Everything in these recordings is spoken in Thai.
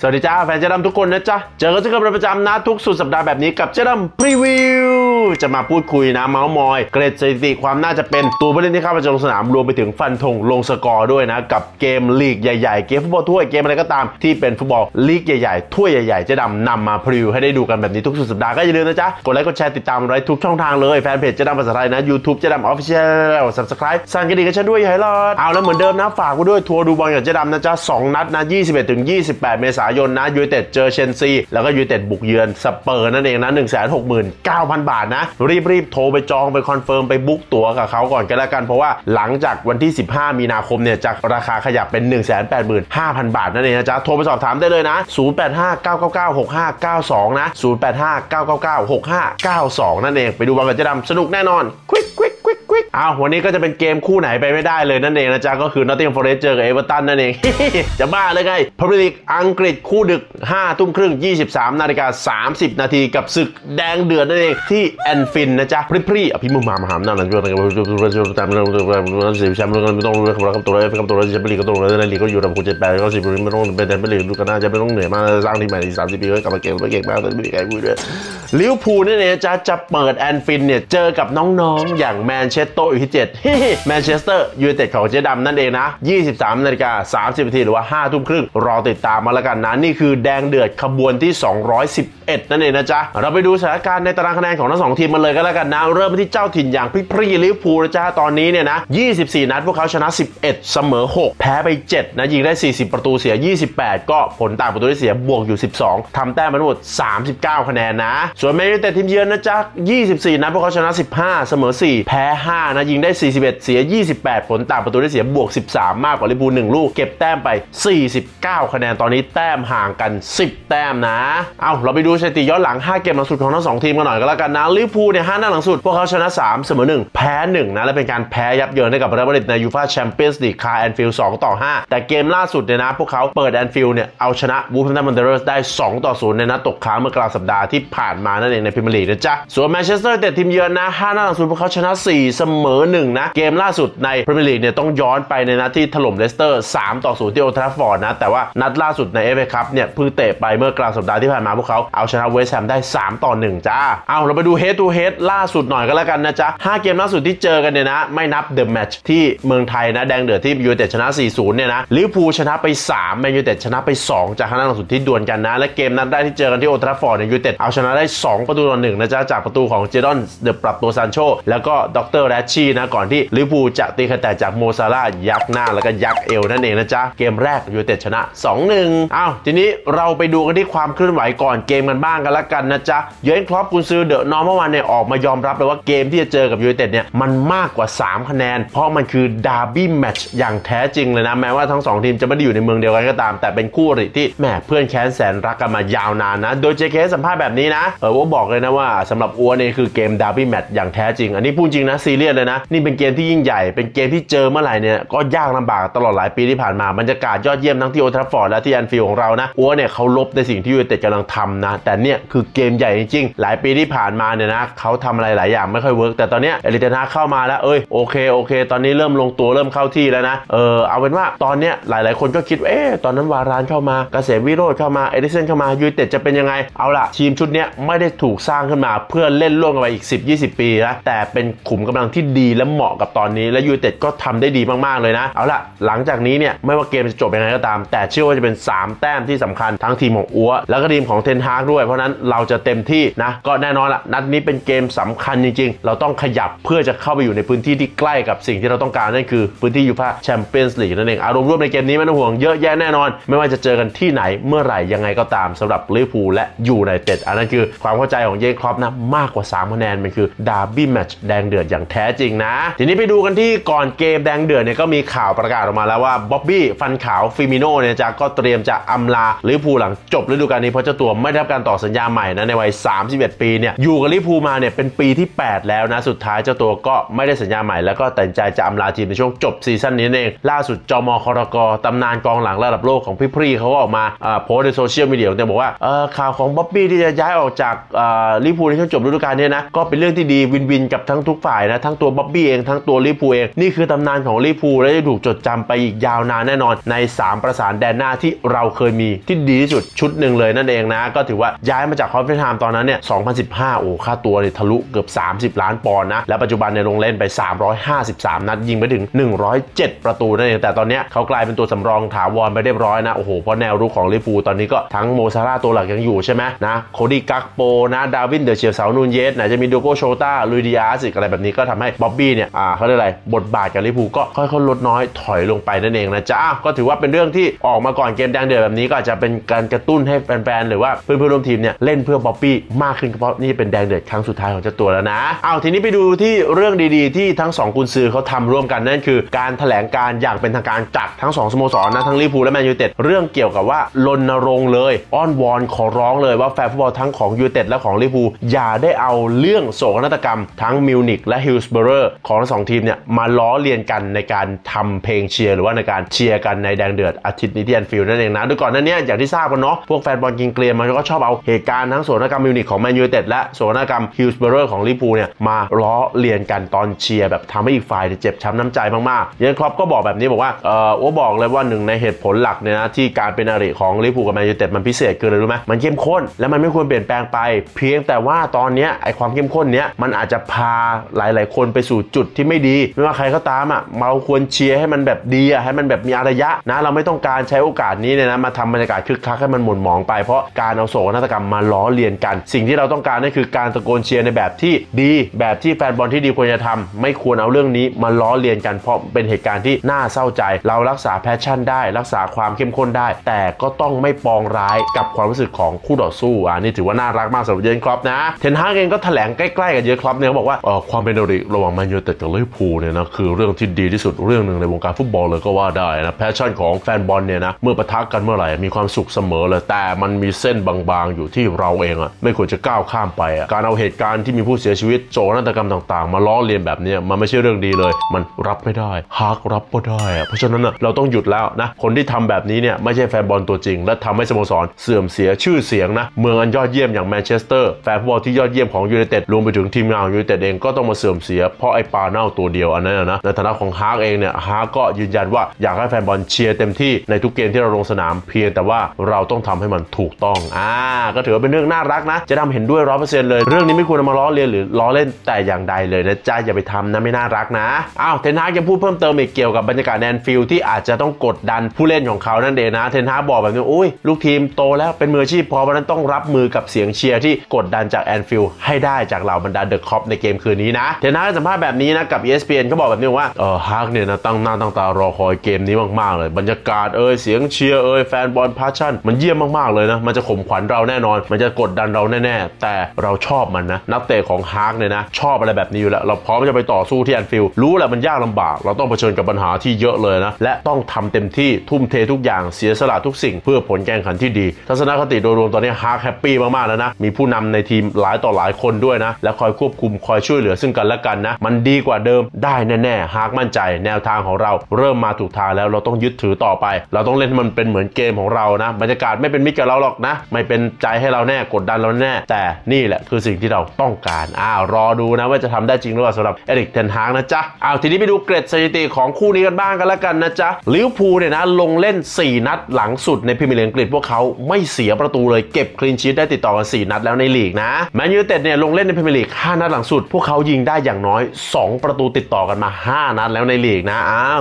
สวัสดีจ้าแฟนเจ๊ดำทุกคนนะจ๊ะเจอกันที่เป็นประจำนะทุกสุดสัปดาห์แบบนี้กับเจ๊ดำพรีวิวจะมาพูดคุยนะเมาส์มอยเกรดสถิติความน่าจะเป็นตัวผู้เล่นที่เข้ามาลงสนามรวมไปถึงฟันธงลงสกอร์ด้วยนะกับเกมลีกใหญ่ๆเกมฟุตบอลถ้วยเกมอะไรก็ตามที่เป็นฟุตบอลลีกใหญ่ๆถ้วยใหญ่ๆเจ๊ดำนำมาพรีวิวให้ได้ดูกันแบบนี้ทุกสุดสัปดาห์ก็อย่าลืมนะจ๊ะกดไลค์กดแชร์ติดตามไว้ทุกช่องทางเลยแฟนเพจเจ๊ดำภาษาไทยนะ YouTube เจ๊ดำ Official Subscribe สั่งกระดิ่งกันด้วยให้รอดเอาแล้วเหมือนเดิมนะฝากกูด้วยทัวร์ดูบอลกับเจ๊ดำนะจ๊ะ2นัดนะ 21-28 เมษายนนะยูไนเต็ดเจอเชลซีแล้วก็ยูไนเต็ดบุกเยือนสเปอร์นั่นเองนะ 169,000 บาทนะรีบโทรไปจองไปคอนเฟิร์มไปบุ๊กตั๋วกับเขาก่อนก็แล้วกันเพราะว่าหลังจากวันที่15มีนาคมเนี่ยจากราคาขยับเป็น 185,000 บาทนั่นเองนะจ๊ะโทรไปสอบถามได้เลยนะ0859996592นะ0859996592นั่นเองไปดูบอลกับเจ๊ดำสนุกแน่นอนควิกเอาวันนี้ก็จะเป็นเกมคู่ไหนไปไม่ได้เลยนั่นเองนะจ๊ะก็คือนอตติงแฮมฟอเรสต์เจอกับเอเวอร์ตันนั่นเอง จะบ้าเลยไงพรีเมียร์ลีกอังกฤษคู่ดึก 5 ทุ่มครึ่ง 23:30 น.กับศึกแดงเดือดนั่นเองที่แอนฟินด์นะจ๊ะพรีอภิมหามหามนั่นแหละก็ลิเวอร์พูลนั่นเองจ๊ะจะเปิดแอนฟินด์เนี่ยเจอกับน้องๆอย่างแมนเชสเตอร์อยู่ที่7แมนเชสเตอร์ยูไนเต็ดของเจ๊ดำนั่นเองนะ 23:30 น.หรือว่า 5 ทุ่มครึ่งรอติดตามมาแล้วกันนะนี่คือแดงเดือดขบวนที่211นั่นเองนะจ๊ะเราไปดูสถานการณ์ในตารางคะแนนของทั้ง2ทีมมาเลยก็แล้วกันนะเริ่มที่เจ้าถิ่นอย่างพรีลิเวอร์พูลนะจ๊ะตอนนี้เนี่ยนะ24นัดพวกเขาชนะ11เสมอ6แพ้ไป7นะยิงได้40ประตูเสีย28ก็ผลต่างประตูที่เสียบวกอยู่12ทำแต้มมาทั้งหมด39คะแนนนะส่วนแมนยูไนเต็ดทีมเยือนนะจ๊ะ24นัดพวกเขาชนะ15เสมอ4แพ้5นะยิงได้41เสีย28ผลต่างประตูได้เสียบวก13มากกว่าลิเวอร์พูล1ลูกเก็บแต้มไป49คะแนนตอนนี้แต้มห่างกัน10แต้มนะเอาเราไปดูสถิติย้อนหลัง5เกมหลังสุดของทั้ง2ทีมกันหน่อยก็แล้วกันนะลิเวอร์พูลเนี่ย5นัดหลังสุดพวกเขาชนะ3เสมอ1แพ้1นะและเป็นการแพ้ยับเยินให้กับเรอัลมาดริดในยูฟ่าแชมเปี้ยนส์ลีกคาแอนฟิลด์2-5แต่เกมล่าสุดเนี่ยนะพวกเขาเปิดแอนฟิลด์เนี่ยเอาชนะวูล์ฟแฮมป์ตันวอนเดอเรอร์สได้2-0ในนัดตกค้างเมื่อกลางสัปดาห์ที่ผ่านมานั่นเองในพรีเมียร์ลีกนะจ๊ะส่วนแมนเชสเตอร์ยูไนเต็ดทีมเยือนนะ5นัดหลังสุดพวกเขาชนะ4เสมอ1นะเกมล่าสุดในพรีเมียร์ลีกเนี่ยต้องย้อนไปในนัดที่ถล่มเลสเตอร์3-0ที่โอลด์แทรฟฟอร์ดนะแต่ว่านัดล่าสุดในเอฟเอคัพเนี่ยเพิ่งเตะไปเมื่อกลางสัปดาห์ที่ผ่านมาพวกเขาเอาชนะเวสต์แฮมได้3-1จ้าเอาเราไปดูเฮดทูเฮดล่าสุดหน่อยก็แล้วกันนะจ๊ะ5เกมล่าสุดที่เจอกันเนี่ยนะไม่นับเดอะแมตช์ที่เมืองไทยนะแดงเดือดที่ยูไนเต็ดชนะ 4-0 เนี่ยนะลิเวอร์พูลชนะไป3แมนยูไนเต็ดชนะไป2จากครั้งล่าสุดที่ดวลกันนะและเกมนัดแรกที่เจอกันที่โอลด์แทรฟฟอร์ดเนี่ยยูไนเต็ดเอาชนะได้2-1นะจ๊ะจากประตูของเจดอนเดอะปรับตัวซานโชแล้วก็ด็อกเตอร์แรชชี่นะก่อนที่ลิเวอร์พูลจะตีคะแนนจากโมซาร่ายักหน้าแล้วก็ยักเอวนั่นเองนะจ๊ะเกมแรกยูไนเต็ดชนะ 2-1 เอาทีนี้เราไปดูกันที่ความเคลื่อนไหวก่อนเกมกันบ้างกันละกันนะจ๊ะเยอร์เกน คล็อปกุนซือเดอะนอร์เมื่อวานเนี่ยออกมายอมรับเลยว่าเกมที่จะเจอกับยูไนเต็ดเนี่ยมันมากกว่า3คะแนนเพราะมันคือดาร์บี้แมตช์อย่างแท้จริงเลยนะแม้ว่าทั้ง2ทีมจะไม่ได้อยู่ในเมืองเดียวกันก็ตามแต่เป็นคู่อริที่แหมเพื่อนแค้นแสนรักกันมายาวนานนะโดยเจเคสัมภาษณ์แบบนี้นะว่าบอกเลยนะว่าสำหรับอัวเนี่ยคือเกมดาร์บี้แมตช์อย่างแท้จริงอันนี้พูดจริงนะซีเรียสเลยนะนี่เป็นเกมที่ยิ่งใหญ่เป็นเกมที่เจอเมื่อไหร่เนี่ยก็ยากลำบากตลอดหลายปีที่ผ่านมาบรรยากาศยอดเยี่ยมทั้งที่โอลด์แทรฟฟอร์ดและที่แอนฟิลด์ของเรานะอัวเนี่ยเขาลบในสิ่งที่ยูไนเต็ดกำลังทำนะแต่เนี่ยคือเกมใหญ่จริงๆหลายปีที่ผ่านมาเนี่ยนะเขาทำอะไรหลายอย่างไม่ค่อยเวิร์กแต่ตอนนี้เอริกเทนฮากเข้ามาแล้วเอ้ยโอเคตอนนี้เริ่มลงตัวเริ่มเข้าที่แล้วนะเอาเป็นว่าตอนนี้หลายๆคนก็คิดว่าตอนนั้นวารานเข้ามาเกษมวิโรจน์เข้ามาเอริกเซนเข้ามายูไนเต็ดจะเป็นยังไงเอาล่ะทีมชุดนี้ไม่ได้ถูกสร้างขึ้นมาเพื่อเล่นล่วงกันไปอีก 10-20 ปีนะแต่เป็นขุมกำลังที่ดีและเหมาะกับตอนนี้และยูไนเต็ดก็ทำได้ดีมากๆเลยนะเอาล่ะหลังจากนี้เนี่ยไม่ว่าเกมจะจบยังไงก็ตามแต่เชื่อว่าจะเป็น3แต้มที่สำคัญทั้งทีมของอัวแล้วก็ทีมของเทนฮากด้วยเพราะนั้นเราจะเต็มที่นะก็แน่นอนละนัดนี้เป็นเกมสำคัญจริงๆเราต้องขยับเพื่อจะเข้าไปอยู่ในพื้นที่ที่ใกล้กับสิ่งที่เราต้องการนั่นคือพื้นที่ยูฟ่าแชมเปี้ยนส์ลีกนั่นเองอารมณ์ร่วมในเกมนี้ไม่ต้องห่วงเยอะแยะแน่นอนไม่ว่าจะเจอกันที่ไหนเมื่อไหร่ยังไงก็ตามสำหรับลิเวอร์พูลและยูไนเต็ดอันนั้นคือความเข้าใจของเยอร์เกน คล็อปนะมากกว่า3คะแนนมันคือดาร์บี้แมตช์แดงเดือดอย่างแท้จริงนะทีนี้ไปดูกันที่ก่อนเกมแดงเดือดเนี่ยก็มีข่าวประกาศออกมาแล้วว่าบ๊อบบี้ฟันขาวฟิมิโน่เนี่ยจะก็เตรียมจะอำลาลิเวอร์พูลหลังจบฤดูกาลนี้เพราะเจ้าตัวไม่ได้รับการต่อสัญญาใหม่นะในวัย31ปีเนี่ยอยู่กับลิเวอร์พูลมาเนี่ยเป็นปีที่8แล้วนะสุดท้ายเจ้าตัวก็ไม่ได้สัญญาใหม่แล้วก็ตัดสินใจจะอำลาทีมในช่วงจบซีซั่นนี้เองล่าสุดจมครกตำนานกองหลังระดับโลกของพรีเขาก็ออกมาโพสในโซเชียลมีเดียเนี่ยบอกว่าข่าวของบ๊อบบี้ที่จะย้ายออกจากลิเวอร์พูลในช่วงจบฤดูกาลนี้นะก็เป็นเรื่องที่ดีวินวินกับทั้งทุกฝ่ายนะทั้งตัว ตัวบ๊อบบี้เองทั้งตัวลิเวอร์พูลเองนี่คือตำนานของลิเวอร์พูลและจะถูกจดจำไปอีกยาวนานแน่นอนใน3ประสานแดนหน้าที่เราเคยมีที่ดีที่สุดชุดหนึ่งเลยนั่นเองนะก็ถือว่าย้ายมาจากฮอฟเฟนไฮม์ตอนนั้นเนี่ย2015โอ้ค่าตัวเนี่ยทะลุเกือบ30ล้านปอนด์นะและปัจจุบันในลงเล่นไป353นัดยิงไปถึง107ประตูนั่นเองแต่ตอนนี้เขากลายเป็นตัวสำรองถาวรไปเรียบร้อยนะโอ้โหเพราะแนวรุกของลิเวอร์พูลตอนนี้ก็ทั้งโมซาร่าตัวหลักยังอยู่ใช่ไหมนะโคดี้กักโปนะดาวินเดอเชียร์เซานูนเยสไหนจะมีโดโกโชต้าลุยดิอาสิกอะไรแบบนี้ก็ทำให้บ๊อบบี้เนี่ยเขาเรียกอะไรบทบาทกับลิเวอร์พูลก็ค่อยๆลดน้อยถอยลงไปนั่นเองนะจ๊ะก็ถือว่าเป็นเรื่องที่ออกมาก่อนเกมแดงเดือดแบบนี้ก็อาจจะเป็นการกระตุ้นให้แฟนๆหรือว่าเพื่อนๆร่วมทีมเนี่ยเล่นเพื่อบ๊อบบี้มากขึ้นเพราะนี่เป็นแดงเดือดครั้งสุดท้ายของเจ้าตัวแล้วนะเอาทีนี้ไปดูที่เรื่องดีๆที่ทั้ง2กุนซือเขาทำร่วมกันนั่นคือการแถลงการอย่างเป็นทางการจากทั้ง2สโมสรนะทั้งลิเวอร์พูลและแมนยูไนเต็ดเรื่องเกี่ยวกับว่ารณรงค์เลยอ้อนวอนขอร้องเลยว่าแฟนฟุตบอลทั้งของยูไนเต็ดและของลิเวอร์พูลอย่าได้เอาเรื่องโศกนาฏกรรมทั้งมิวนิกและฮิลส์เบอร์เรอร์ของทั้ง2ทีมเนี่ยมาล้อเลียนกันในการทำเพลงเชียร์หรือว่าในการเชียร์กันในแดงเดือดอาทิตย์นี้ที่แอนฟิลด์นั่นเองนะโดยก่อนหน้านี้อย่างที่ทราบกันเนาะพวกแฟนบอลกินเกลียนมันก็ชอบเอาเหตุการณ์ทั้งโศกนาฏกรรมมิวนิกของแมนยูไนเต็ดและโศกนาฏกรรมฮิลส์เบอร์เรอร์ของลิเวอร์พูลเนี่ยมาล้อเลียนกันตอนเชียร์แบบทำให้อีกฝ่ายเจ็บช้ำน้ำใจมากๆเยนคล็อปก็บอกแบบนี้บอกว่าบอกเลยว่าหนึ่งในเหตุผลหลักเนี่ยนะที่การเป็นอริของลิเวอร์พูลกับแมนยูไนเต็ดมันพิเศษเกินเลยรู้ไหมมันเข้มข้นและมันไม่ควรเปลี่ยนแปลงไปเพียงแต่ว่าตอนนี้ไอความเข้มข้นเนี้ยมันอาจจะพาหลายๆคนไปสู่จุดที่ไม่ดีไม่ว่าใครก็ตามอ่ะเราควรเชียร์ให้มันแบบดีอ่ะให้มันแบบมีอารยะนะเราไม่ต้องการใช้โอกาสนี้เนี่ยนะมาทำบรรยากาศคึกคักให้มันหม่นหมองไปเพราะการเอาโศกนาฏกรรมมาล้อเลียนกันสิ่งที่เราต้องการนั่นคือการตะโกนเชียร์ในแบบที่ดีแบบที่แฟนบอลที่ดีควรจะทำไม่ควรเอาเรื่องนี้มาล้อเลียนกันเพราะเป็นเหตุการณ์ที่น่าเศร้าใจเรารักษาแพชชั่นได้รักษาความเข้มข้นได้แต่ก็ต้องไม่ปองร้ายกับความรู้สึกของคู่ต่อสู้นี่ถือว่าน่ารักมากสำหรับเยนคล็อปนะเทนฮากเองก็แถลงใกล้ๆกับเยนคล็อปเนี่ยบอกว่าความเป็นอริระหว่างแมนยูไนเต็ดกับลิเวอร์พูลเนี่ยนะคือเรื่องที่ดีที่สุดเรื่องหนึ่งในวงการฟุตบอลเลยก็ว่าได้นะแพชชั่นของแฟนบอลเนี่ยนะเมื่อปะทะกันเมื่อไหร่มีความสุขเสมอเลยแต่มันมีเส้นบางๆอยู่ที่เราเองไม่ควรจะก้าวข้ามไปการเอาเหตุการณ์ที่มีผู้เสียชีวิตโศกนาฏกรรมต่างๆมาล้อเลียนแบบนี้มันไม่ใช่เรื่องดีเลยมันรับไม่ได้ฮากรับไม่ได้เพราะฉะนั้นเราต้องหยุดแล้วนะคนที่ทำแบบนี้เนี่ยไม่ใช่แฟนบอลตัวจริงและทำให้สโมสรเสื่อมเสียชื่อเสียงนะเมืองอันยอดเยี่ยมอย่างแมนเชสเตอร์แฟนฟุตบอลที่ยอดเยี่ยมของยูไนเต็ดรวมไปถึงทีมงานของยูไนเต็ดเองก็ต้องมาเสื่อมเสียเพราะไอ้ปลาเน่าตัวเดียวอันนั้นนะในฐานะของฮากเองเนี่ยฮากก็ยืนยันว่าอยากให้แฟนบอลเชียร์เต็มที่ในทุกเกมที่เราลงสนามเพียงแต่ว่าเราต้องทำให้มันถูกต้องก็ถือว่าเป็นเรื่องน่ารักนะจะทำเห็นด้วย 100% เลยเรื่องนี้ไม่ควรมาล้อเลียนหรือล้อเล่นแต่อย่างใดเลยนะจ๊ะอย่าไปทำนะไม่น่ารักนะเทนฮากยังพูดเพิ่มเติมอีกเกี่ยวกับบรรยากาศแอนฟิลด์ที่อาจจะต้องกดดันผู้เล่นของเขานั่นเองนะเทนฮากบอกแบบนี้อุ้ยลูกทีมโตแล้วเป็นมืออาชีพพอเพราะฉะนั้นต้องรับมือกับเสียงเชียร์ที่กดดันจากแอนฟิลด์ให้ได้จากเหล่าบรรดาเดอะคอปในเกมคืนนี้นะเทนฮากสัมภาษณ์แบบนี้นะกับ ESPN เขาบอกแบบนี้ว่าฮากเนี่ยนะตั้งหน้าตั้งตารอคอยเกมนี้มากๆเลยบรรยากาศเสียงเชียร์แฟนบอลพาชั่นมันเยี่ยมมากๆเลยนะมันจะข่มขวัญเราแน่นอนมันจะกดดันเราแน่ๆแต่เราชอบมันนะนักเตะของฮากเนี่ยนะชอบอะไรแบบนี้อยู่แล้วเราพร้อมจะไปต่อสู้ที่แอนฟิลด์รู้แหละมันยากลำบากเราต้องเผชิญกับปัญหาที่เยอะเลยนะและต้องทำเต็มที่ทุ่มเททุกอย่างเสียสละทุกสิ่งเพื่อผลแข่งขันที่ดีทัศนคติโดยรวมตอนนี้ฮากแฮปปี้มากๆแล้วนะมีผู้นำในทีมหลายต่อหลายคนด้วยนะและคอยควบคุมคอยช่วยเหลือซึ่งกันและกันนะมันดีกว่าเดิมได้แน่ๆฮากมั่นใจแนวทางของเราเริ่มมาถูกทางแล้วเราต้องยึดถือต่อไปเราต้องเล่นมันเป็นเหมือนเกมของเรานะบรรยากาศไม่เป็นมิตรกับเราหรอกนะไม่เป็นใจให้เราแน่กดดันเราแน่แต่นี่แหละคือสิ่งที่เราต้องการรอดูนะว่าจะทำได้จริงหรือเปล่าสำหรับเอริกเทนฮากนะจ๊ะทีนี้ไปดูเกรดสถิติของคู่นี้กันบ้างกันแล้วกันนะจ๊ะลิเวอร์พูลเนี่ยนะลงเล่น4นัดหลังสุดในพรีเมียร์ลีกอังกฤษพวกเขาไม่เสียประตูเลยเก็บคลีนชีทได้ติดต่อกัน4นัดแล้วในลีกนะแมนยูไนเต็ดเนี่ยลงเล่นในพรีเมียร์ลีก5นัดหลังสุดพวกเขายิงได้อย่างน้อย2ประตูติดต่อกันมา5นัดแล้วในลีกนะ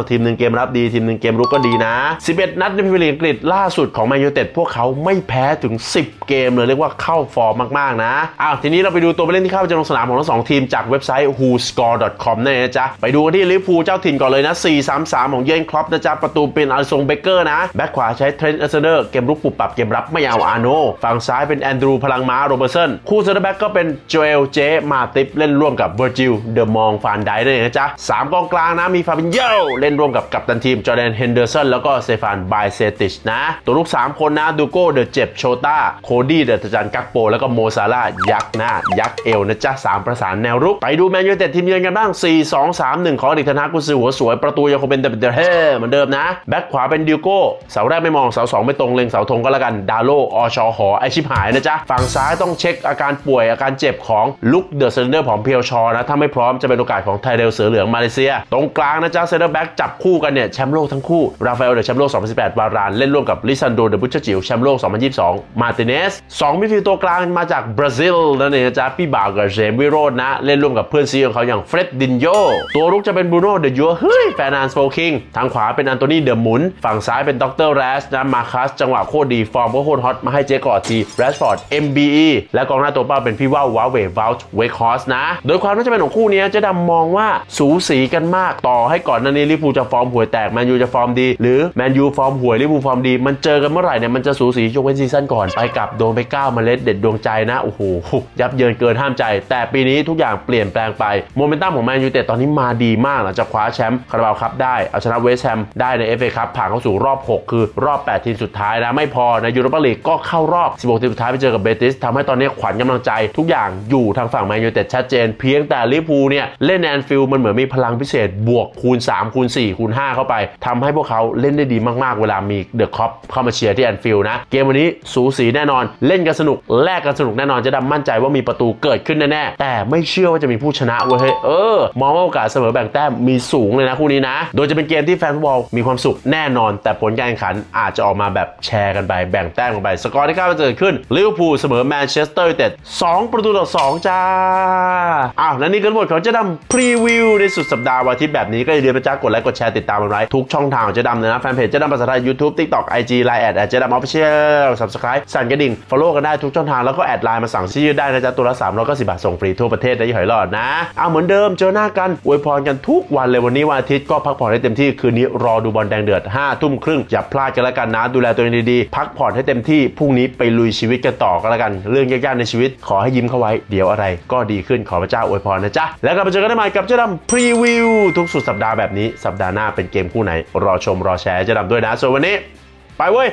ทีมหนึ่งเกมรับดีทีมหนึ่งเกมรุกก็ดีนะ11นัดในพรีเมียร์ลีกอังกฤษล่าสุดของแมนยูไนเต็ดพวกเขาไม่แพ้ถึง10เกมเลยเรียกว่าเข้าฟอร์มมากๆนะทีนี้เราไปดูตัวผู้เล่นที่เข้าไปลงสนามของทั้ง2ทีมจากเว็บไซต์ whoscore.com นั่นเองนะจ๊ะไปดูกันที่ลิเวอร์พูลเจ้าถิ่นก่อนเลยนะ 4-3-3 ของเยนคล็อปนะจ๊ะประตูเป็นอาริสัน เบคเกอร์นะแบ็คขวาใช้เทรนต์ แอลซันเดอร์เกมรุกปุบปับเกมรับไม่เอาอาโน่ฝั่งซ้ายเป็นแอนดรูพลังม้าโรเบอร์สันคู่เซนเตอร์แบ็กก็เป็นโจเอลเจมาติปเล่นร่วมกับเวอร์จิลเดอมองฟานไดนั่นเองนะจ๊ะ3กองกลางนะมีฟาบินโญ่เล่นร่วมกับกัปตันทีมจอร์แดนเฮนเดอร์สันแล้วก็เซฟานไบเซติชนะตัวรุก3คนนะดูโก้เดอะเจ็บโชต้าโคดี้เดอะตะจันกักโปแล้วก็โมซาร่ายักหน้ายักเอวนะจ๊ะ3ประสานแนวรุกไปดูแมนยูไนเต็ดทีมเยือนกันบ้าง 4-2-3-1 ของอดีตธนากุศลหัวสวยประตูยังคงเป็นเดเฮ่เหมือนเดิมนะแบ็คขวาเป็นดิวโก้เสาแรกไม่มองเสา2ไม่ตรงเล็งเสาธงก็แล้วกันดาโลอชอหอไอชิบหายนะจ๊ะฝั่งซ้ายต้องเช็คอาการป่วยอาการเจ็บของลุคเดอะเซนเดอร์ผอมเพียวชอนะถ้าไม่พร้อม จะเป็นโอกาสของไทเดลเสือเหลืองมาเลเซียตรงกลางนะจ๊ะเซนเตอร์แบ็กจับคู่กันเนี่ยแชมป์โลกทั้งคู่ราฟาเอลเดอะแชมป์โลก2018วารานเล่นร่วมกับลิซันโดเดอะบุชจิ๋วแชมป์โลก2022มาร์ติเนส2มิดฟิลด์ตัวกลางมาจากบราซิลนั่นเองนะจ๊ะพี่บ่าวกับเจมวิโรจน์นะเล่นร่วมกับเพื่อนซีของเขาอย่างเฟรดดินโยตัวรุกจะเป็นบรูโน่เดอะยัวเฮ้ยแฟนันสโปคิงทางขวาเป็นอันโตนีเดอะหมุนฝั่งซ้ายเป็นด็อกเตอร์แรสนะมาคัสจังหวะโคตรดีฟอร์มก็โคตรฮอตมาให้เจ๊กอดทีแรชฟอร์ด MBE และกองหน้าตัวเป้าเป็นพี่ว่าวว้าเววาเวคอสนะโดยความน่าจะเป็นของคู่นี้เจ๊ดำมองว่าสูสีกันมากต่อให้ก่อนหน้านี้ลิเวอร์พูลจะฟอร์มห่วยแตกแมนยูจะฟอร์มดีหรือแมนยูฟอร์มห่วยลิเวอร์พูลฟอร์มดีมันเจอกันเมื่อไหร่เนี่ยมันจะสูสียกเว้นซีซั่นก่อนไปกลับโดนไป9เมล็ดเด็ดดวงใจนะโอ้โหยับเยินเกินห้ามใจแต่ปีนี้ทุกอย่างเปลี่ยนแปลงไปโมเมนตัมของแมนยูเต็ดตอนนี้มาดีมากหลังจากคว้าแชมป์คาราบาวคัพได้เอาชนะเวสต์แฮมได้ใน FA คัพผ่านเข้าสู่รอบ6คือรอบ8ทีมสุดท้ายนะไม่พอในยูโรปาลีกก็เข้ารอบ16ทีมสุดท้ายไปเจอกับเบติสทำให้ตอนนี้ขวัญกำลังใจทุกอย่างอยู่ทางฝั่งแมนยูเต็ดชัดเจนเพียงแต่ลิเวอร์พูลเนี่ยเล่นแอนฟิลด์มันเหมือนมีพลังพิเศษบวกคูณ3คูณ4คูณ5เข้าไปทำให้พวกเขาเล่นได้ดีมากๆเวลามีเดอะคล็อปเข้ามาเชียร์ที่แอนฟิลด์นะเกมวันนี้สูสีแน่นอนเล่นกันสนุกแลกกันสนุกแน่นอนจะดำมั่นใจว่ามีประตูเกิดขึ้นแน่แต่ไม่เชื่อว่าจะมีผู้ชนะเว้ยมองว่าโอกาสเสมอแบ่งแต้มมีสูงเลยนะคู่นี้นะโดยจะเป็นเกมที่แฟนฟุตบอลมีความสุขแน่นอนแต่ผลการแข่งขันอาจจะออกมาแบบแชร์กันไปแบ่งแต้มกันไปสกอร์ที่9จะเกิดขึ้นลิเวอร์พูลเสมอแมนเชสเตอร์ยูไนเต็ด2-2จ้าอ้าวและนี่ก็หมดของเจ๊ดำพรีวิวในสุดสัปดาห์วันอาทิตย์แบบนี้ก็อย่าลืมนะจ๊ะกดไลค์กดแชร์ติดตามกันไว้ทุกช่องทางของเจ๊ดำเลยนะแฟนเพจเจ๊ดำภาษาไทย YouTube TikTok IG Line แอดเจ๊ดำ Official Subscribe สั่นกระดิ่ง Follow กันได้ทุกช่องทางแล้วก็แอดไลน์มาสั่งซื้อได้นะจ๊ะตัวละ390 บาทส่งฟรีทั่วประเทศได้ยี่ห้อหลอดนะเอาเหมือนเดิมเจอหน้ากันอวยพรกันทุกวันเลยวันนี้วันอาทิตย์ก็พักผ่อนให้เต็มที่คืนนี้รอดูบอลแดงเดือด 5 ทุ่มครึ่งอย่าพลาดกันแล้วกันนะดูแลตัวเองดีๆพักผ่อนให้เต็มที่พรุ่งนี้ไปลุยชีวิตกันต่อกันแล้วกันเรื่องยากๆในชีวิตขอให้ยิ้มเข้าไว้เดี๋ยวอะไรก็ดีขึ้นขอพระเจ้าอวยพรนะจ๊ะแล้วกลับมาเจอกันใหม่กับเจ๊ดำพรีวิวทุกสุดสัปดาห์แบบนี้สัปดาห์หน้าเป็นเกมคู่ไหนรอชมรอแชร์เจ๊ดำด้วยนะส่วนวันนี้ไปเว้ย